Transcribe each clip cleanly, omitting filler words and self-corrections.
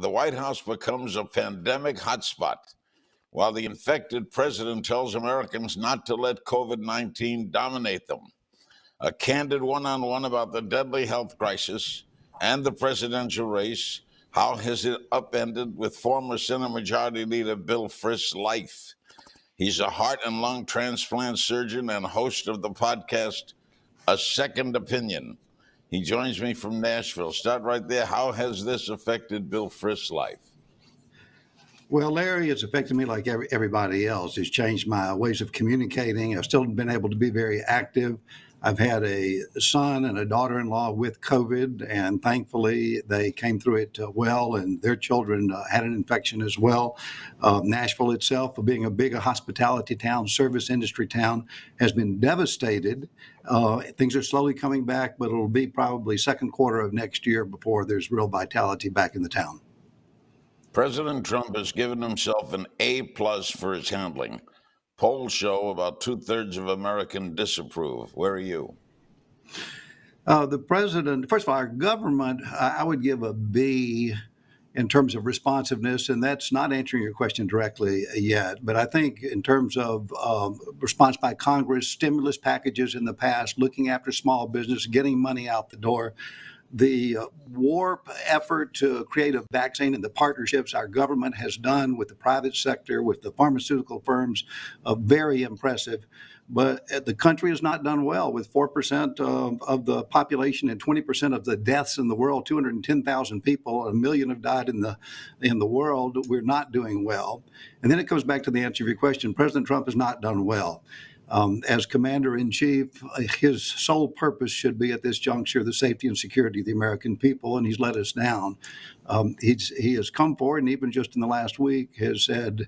the White House becomes a pandemic hotspot while the infected president tells Americans not to let COVID-19 dominate them. A candid one-on-one about the deadly health crisis and the presidential race. How has it upended with former Senate Majority Leader Bill Frist's life? He's a heart and lung transplant surgeon and host of the podcast, A Second Opinion. He joins me from Nashville. Start right there. How has this affected Bill Frist's life? Well, Larry, it's affected me like everybody else. It's changed my ways of communicating. I've still been able to be very active. I've had a son and a daughter-in-law with COVID, and thankfully they came through it well, and their children had an infection as well. Nashville itself, being a big hospitality town, service industry town, has been devastated. Things are slowly coming back, but it'll be probably second quarter of next year before there's real vitality back in the town. President Trump has given himself an A+ for his handling. Polls show about 2/3 of Americans disapprove. Where are you? The president, first of all, our government, I would give a B in terms of responsiveness, and that's not answering your question directly yet. But I think in terms of response by Congress, stimulus packages in the past, looking after small business, getting money out the door, the warp effort to create a vaccine and the partnerships our government has done with the private sector, with the pharmaceutical firms, very impressive. But the country has not done well with 4% of the population and 20% of the deaths in the world, 210,000 people, 1 million have died in the world. We're not doing well. And then it comes back to the answer of your question. President Trump has not done well. As Commander-in-Chief, his sole purpose should be at this juncture the safety and security of the American people, and he's let us down. He has come forward, and even just in the last week has said,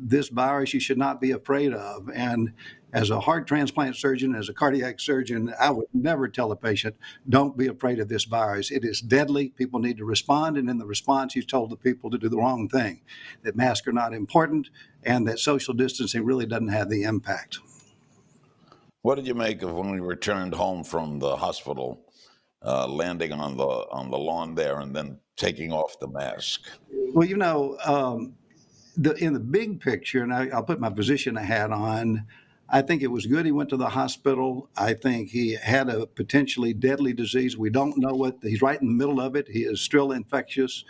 this virus you should not be afraid of. And as a heart transplant surgeon, as a cardiac surgeon, I would never tell a patient, don't be afraid of this virus. It is deadly. People need to respond. And in the response, he's told the people to do the wrong thing, that masks are not important and that social distancing really doesn't have the impact. What did you make of when we returned home from the hospital, landing on the lawn there and then taking off the mask? Well, you know, in the big picture, and I'll put my physician hat on, I think it was good he went to the hospital. I think he had a potentially deadly disease. We don't know what, he's right in the middle of it. He is still infectious.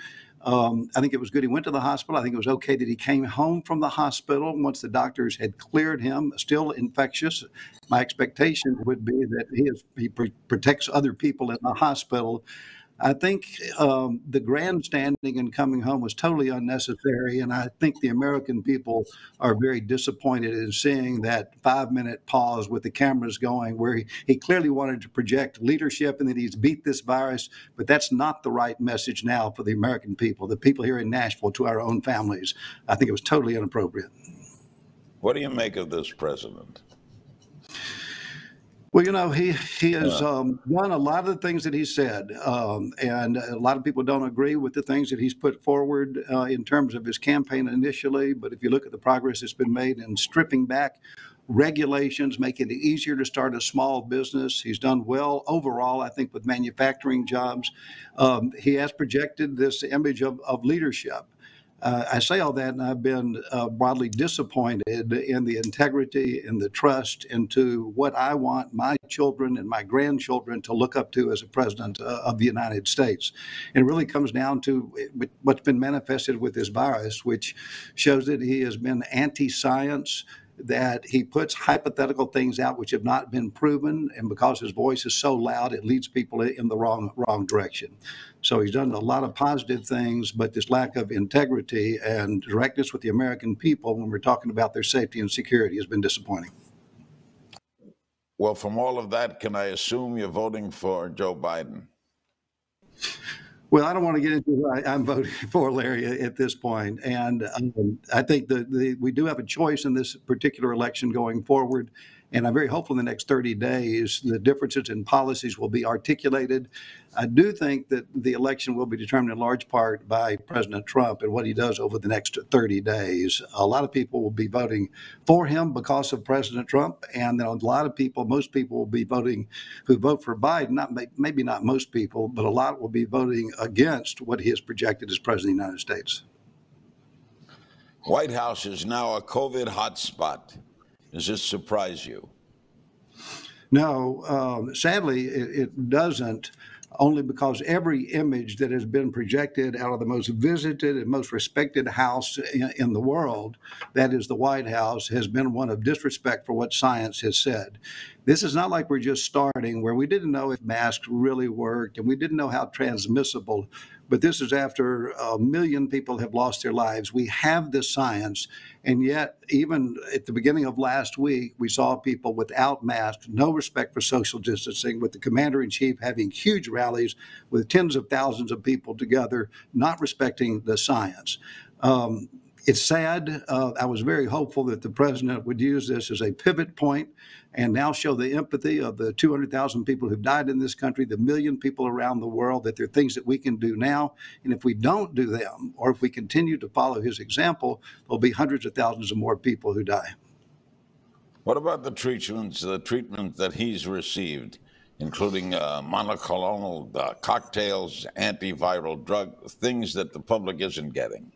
I think it was good he went to the hospital. I think it was okay that he came home from the hospital once the doctors had cleared him, still infectious. My expectation would be that he protects other people in the hospital. I think the grandstanding and coming home was totally unnecessary, and I think the American people are very disappointed in seeing that 5-minute pause with the cameras going where he clearly wanted to project leadership and that he's beat this virus, but that's not the right message now for the American people, the people here in Nashville, to our own families. I think it was totally inappropriate. What do you make of this president? Well, you know, he has done a lot of the things that he said, and a lot of people don't agree with the things that he's put forward in terms of his campaign initially. But if you look at the progress that's been made in stripping back regulations, making it easier to start a small business. He's done well overall, I think, with manufacturing jobs. He has projected this image of leadership. I say all that, and I've been broadly disappointed in the integrity and the trust into what I want my children and my grandchildren to look up to as a president of the United States. And it really comes down to what's been manifested with this virus, which shows that he has been anti-science, that he puts hypothetical things out which have not been proven, and because his voice is so loud, it leads people in the wrong direction. So he's done a lot of positive things, but this lack of integrity and directness with the American people when we're talking about their safety and security has been disappointing. Well, from all of that, can I assume you're voting for Joe Biden? Well, I don't want to get into who I'm voting for, Larry, at this point. And I think we do have a choice in this particular election going forward. And I'm very hopeful in the next 30 days the differences in policies will be articulated. I do think that the election will be determined in large part by President Trump and what he does over the next 30 days. A lot of people will be voting for him because of President Trump, and then a lot of people, most people will be voting who vote for Biden, maybe not most people, but a lot will be voting against what he has projected as President of the United States. White House is now a COVID hotspot. Does this surprise you? No, sadly, it doesn't. Only because every image that has been projected out of the most visited and most respected house in the world, that is the White House, has been one of disrespect for what science has said. This is not like we're just starting where we didn't know if masks really worked and we didn't know how transmissible, but this is after 1 million people have lost their lives. We have this science, and yet even at the beginning of last week, we saw people without masks, no respect for social distancing, with the commander-in-chief having huge rallies with tens of thousands of people together, not respecting the science. It's sad. I was very hopeful that the president would use this as a pivot point and now show the empathy of the 200,000 people who've died in this country, the million people around the world, that there are things that we can do now. And if we don't do them, or if we continue to follow his example, there'll be hundreds of thousands of more people who die. What about the treatment that he's received, including monoclonal cocktails, antiviral drug, things that the public isn't getting?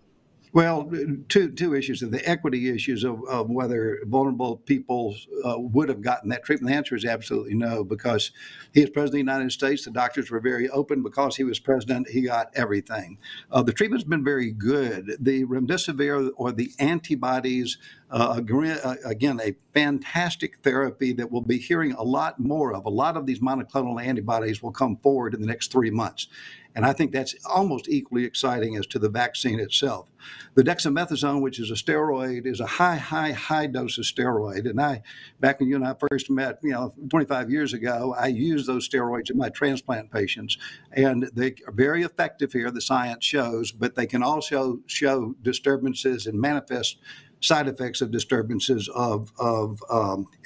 Well, two issues, the equity issues of whether vulnerable people would have gotten that treatment. The answer is absolutely no, because he is president of the United States. The doctors were very open. Because he was president, he got everything. The treatment's been very good. The remdesivir, or the antibodies, again, a fantastic therapy that we'll be hearing a lot more of. A lot of these monoclonal antibodies will come forward in the next 3 months. And I think that's almost equally exciting as to the vaccine itself. The dexamethasone, which is a steroid, is a high dose of steroid. And back when you and I first met, 25 years ago, I used those steroids in my transplant patients. And they are very effective here, the science shows, but they can also show disturbances and manifest side effects of disturbances of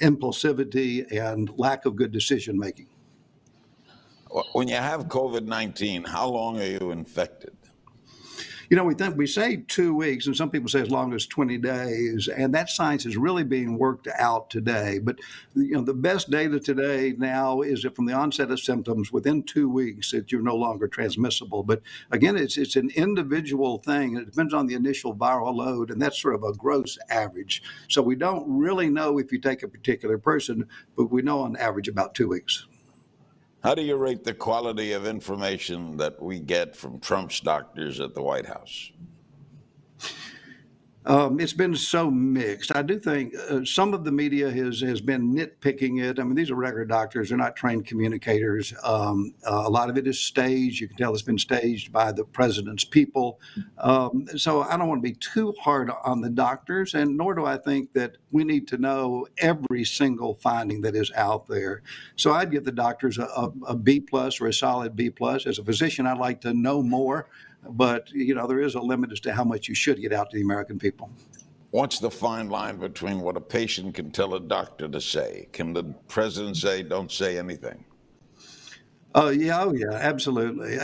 impulsivity and lack of good decision making. When you have COVID-19, how long are you infected? We say 2 weeks, and some people say as long as 20 days, and that science is really being worked out today. But, the best data today now is that from the onset of symptoms, within 2 weeks, that you're no longer transmissible. But again, it's an individual thing. It depends on the initial viral load, and that's sort of a gross average. So we don't really know if you take a particular person, but we know on average about 2 weeks. How do you rate the quality of information that we get from Trump's doctors at the White House? It's been so mixed. I do think some of the media has been nitpicking it. I mean, these are regular doctors. They're not trained communicators. A lot of it is staged. You can tell it's been staged by the president's people. So I don't want to be too hard on the doctors, and nor do I think that we need to know every single finding that is out there. So I'd give the doctors a B+ or a solid B+. As a physician, I'd like to know more. But, there is a limit as to how much you should get out to the American people. What's the fine line between what a patient can tell a doctor to say? Can the president say, don't say anything? Oh, yeah, absolutely.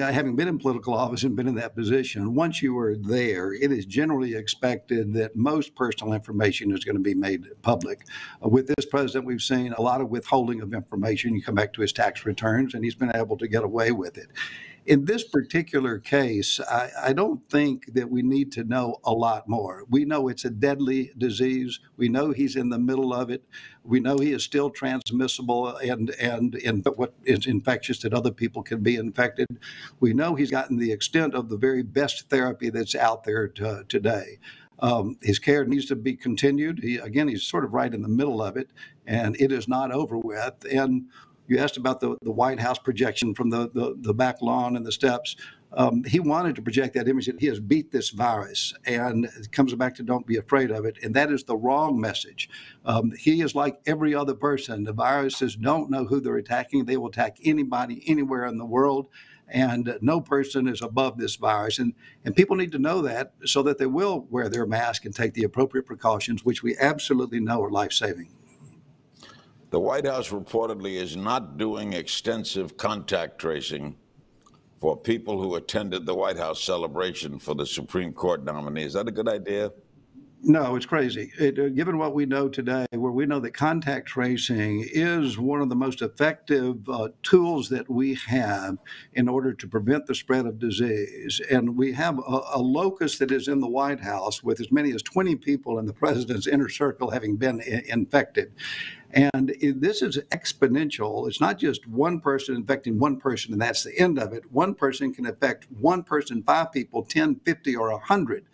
Having been in political office and been in that position, once you are there, it is generally expected that most personal information is going to be made public. With this president, we've seen a lot of withholding of information. You come back to his tax returns, and he's been able to get away with it. In this particular case, I don't think that we need to know a lot more. We know it's a deadly disease. We know he's in the middle of it. We know he is still transmissible and what is infectious, that other people can be infected. We know he's gotten the extent of the very best therapy that's out there today. His care needs to be continued. He's sort of right in the middle of it, and it is not over with. And you asked about the White House projection from the back lawn and the steps. He wanted to project that image that he has beat this virus, and it comes back to don't be afraid of it, and that is the wrong message. He is like every other person. The viruses don't know who they're attacking. They will attack anybody, anywhere in the world, and no person is above this virus. And people need to know that so that they will wear their mask and take the appropriate precautions, which we absolutely know are life-saving. The White House reportedly is not doing extensive contact tracing for people who attended the White House celebration for the Supreme Court nominee. Is that a good idea? No, it's crazy. Given what we know today, where we know that contact tracing is one of the most effective tools that we have in order to prevent the spread of disease. And we have a locus that is in the White House with as many as 20 people in the president's inner circle having been infected. And this is exponential. It's not just one person infecting one person and that's the end of it. One person can affect one person, 5 people, 10, 50, or 100.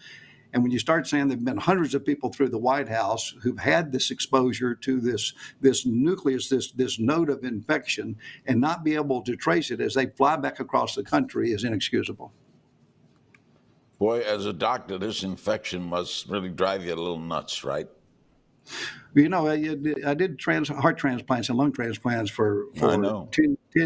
And when you start saying there have been hundreds of people through the White House who've had this exposure to this nucleus, this node of infection, and not be able to trace it as they fly back across the country is inexcusable. Boy, as a doctor, this infection must really drive you a little nuts, right? You know, I did heart transplants and lung transplants for 10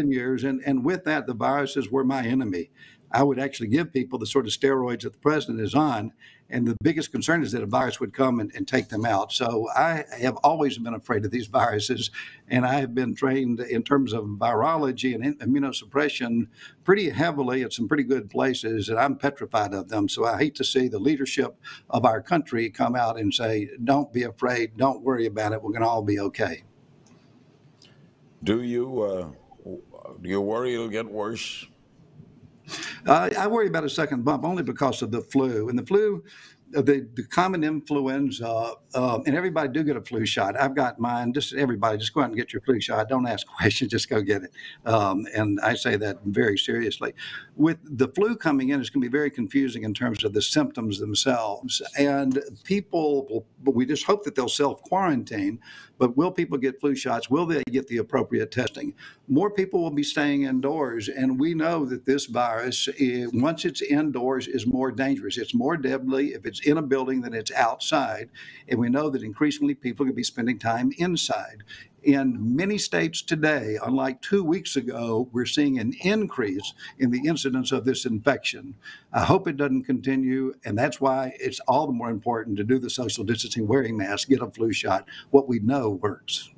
years, and with that, the viruses were my enemy. I would actually give people the sort of steroids that the president is on, and the biggest concern is that a virus would come and take them out. So I have always been afraid of these viruses, and I have been trained in terms of virology and immunosuppression pretty heavily at some pretty good places, and I'm petrified of them. So I hate to see the leadership of our country come out and say, don't be afraid, don't worry about it, we're going to all be okay. Do you worry it'll get worse? I worry about a second bump only because of the flu. And the flu, the common influenza, and everybody do get a flu shot. I've got mine. Just everybody, just go out and get your flu shot. Don't ask questions. Just go get it. And I say that very seriously. With the flu coming in, it's going to be very confusing in terms of the symptoms themselves. And people, we just hope that they'll self-quarantine. But will people get flu shots? Will they get the appropriate testing? More people will be staying indoors. And we know that this virus, once it's indoors, is more dangerous. It's more deadly if it's in a building than it's outside. And we know that increasingly people are going to be spending time inside. In many states today, unlike 2 weeks ago, we're seeing an increase in the incidence of this infection. I hope it doesn't continue, and that's why it's all the more important to do the social distancing, wearing masks, get a flu shot. What we know works.